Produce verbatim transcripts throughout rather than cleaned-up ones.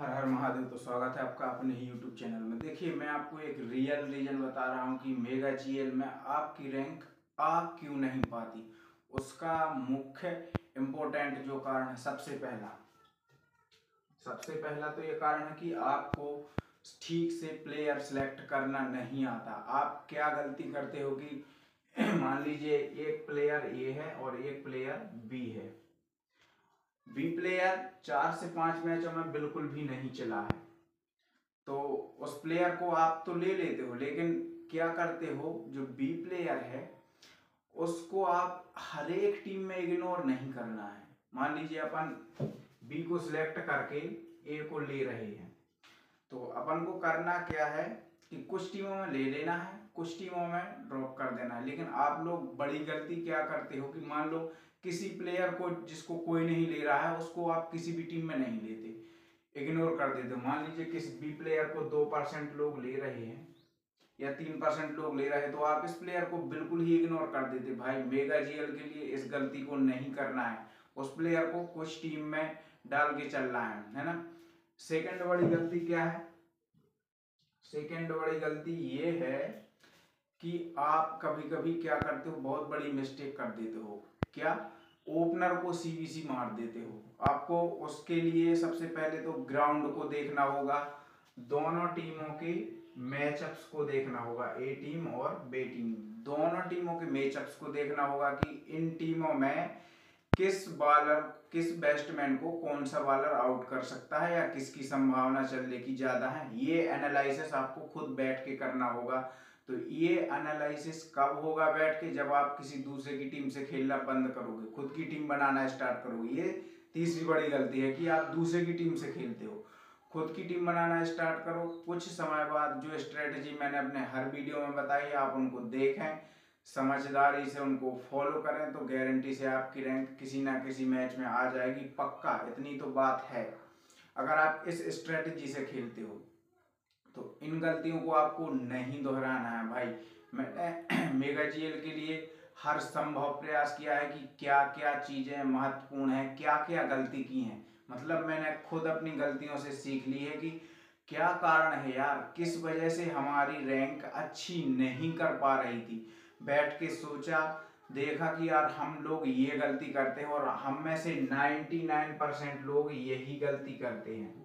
हर हर महादेव। तो स्वागत है आपका अपने ही यूट्यूब चैनल में। देखिए, मैं आपको एक रियल रीजन बता रहा हूं कि मेगा जीएल में आपकी रैंक आ क्यों नहीं पाती। उसका मुख्य इम्पोर्टेंट जो कारण है, सबसे पहला सबसे पहला तो ये कारण है कि आपको ठीक से प्लेयर सेलेक्ट करना नहीं आता। आप क्या गलती करते हो कि मान लीजिए एक प्लेयर ए है और एक प्लेयर बी है। बी प्लेयर चार से पांच मैचों में बिल्कुल भी नहीं चला है, तो उस प्लेयर को आप तो ले लेते हो, लेकिन क्या करते हो, जो बी प्लेयर है उसको आप हर एक टीम में इग्नोर नहीं करना है। मान लीजिए अपन बी को सिलेक्ट करके ए को ले रहे हैं, तो अपन को करना क्या है कि कुछ टीमों में ले लेना है, कुछ टीमों में ड्रॉप कर देना है। लेकिन आप लोग बड़ी गलती क्या करते हो कि मान लो किसी प्लेयर को जिसको कोई नहीं ले रहा है, उसको आप किसी भी टीम में नहीं लेते, इग्नोर कर देते हो। मान लीजिए किस बी प्लेयर को दो परसेंट लोग ले रहे हैं या तीन परसेंट लोग ले रहे हैं, तो आप इस प्लेयर को बिल्कुल ही इग्नोर कर देते। भाई, मेगा जीएल के लिए इस गलती को नहीं करना है, उस प्लेयर को कुछ टीम में डाल के चलना है, है ना। सेकेंड बड़ी गलती क्या है, सेकेंड बड़ी गलती ये है कि आप कभी कभी क्या करते हो, बहुत बड़ी मिस्टेक कर देते हो। क्या, ओपनर को सीबीसी मार देते हो। आपको उसके लिए सबसे पहले तो ग्राउंड को देखना होगा, दोनों टीमों के मैचअप्स को देखना होगा, ए टीम और बी टीम, दोनों टीमों के मैचअप्स को देखना होगा कि इन टीमों में किस बॉलर, किस बैट्समैन को कौन सा बॉलर आउट कर सकता है या किसकी संभावना चलने की ज़्यादा है। ये एनालिसिस आपको खुद बैठ के करना होगा। तो ये एनालिसिस कब होगा बैठ के, जब आप किसी दूसरे की टीम से खेलना बंद करोगे, खुद की टीम बनाना स्टार्ट करोगे। ये तीसरी बड़ी गलती है कि आप दूसरे की टीम से खेलते हो, खुद की टीम बनाना स्टार्ट करो। कुछ समय बाद जो स्ट्रेटजी मैंने अपने हर वीडियो में बताई, आप उनको देखें, समझदारी से उनको फॉलो करें, तो गारंटी से आपकी रैंक किसी ना किसी मैच में आ जाएगी, पक्का। इतनी तो बात है, अगर आप इस स्ट्रेटजी से खेलते हो। तो इन गलतियों को आपको नहीं दोहराना है। भाई, मैंने मेगा जीएल के लिए हर संभव प्रयास किया है कि क्या क्या चीज़ें महत्वपूर्ण हैं, क्या क्या गलती की हैं, मतलब मैंने खुद अपनी गलतियों से सीख ली है कि क्या कारण है यार, किस वजह से हमारी रैंक अच्छी नहीं कर पा रही थी। बैठ के सोचा, देखा कि यार हम लोग ये गलती करते हैं और हम में से निन्यानवे परसेंट लोग यही गलती करते हैं,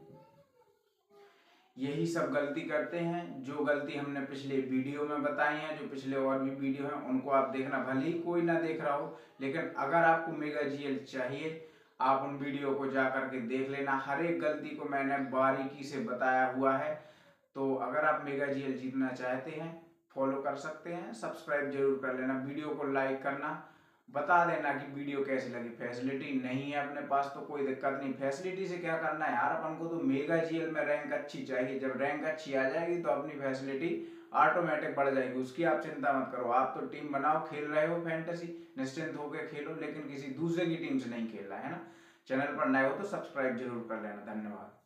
यही सब गलती करते हैं। जो गलती हमने पिछले वीडियो में बताई हैं, जो पिछले और भी वीडियो हैं, उनको आप देखना, भले ही कोई ना देख रहा हो, लेकिन अगर आपको मेगा जीएल चाहिए, आप उन वीडियो को जा करके देख लेना। हर एक गलती को मैंने बारीकी से बताया हुआ है। तो अगर आप मेगा जीएल जीतना चाहते हैं, फॉलो कर सकते हैं, सब्सक्राइब जरूर कर लेना, वीडियो को लाइक करना, बता देना कि वीडियो कैसी लगी। फैसिलिटी नहीं है अपने पास तो कोई दिक्कत नहीं, फैसिलिटी से क्या करना है यार, अपन को तो मेगा जीएल में रैंक अच्छी चाहिए। जब रैंक अच्छी आ जाएगी तो अपनी फैसिलिटी ऑटोमेटिक बढ़ जाएगी, उसकी आप चिंता मत करो। आप तो टीम बनाओ, खेल रहे हो फैंटेसी, निश्चिंत होकर खेलो, लेकिन किसी दूसरे की टीम से नहीं खेलना, है ना। चैनल पर नए हो तो सब्सक्राइब जरूर कर लेना। धन्यवाद।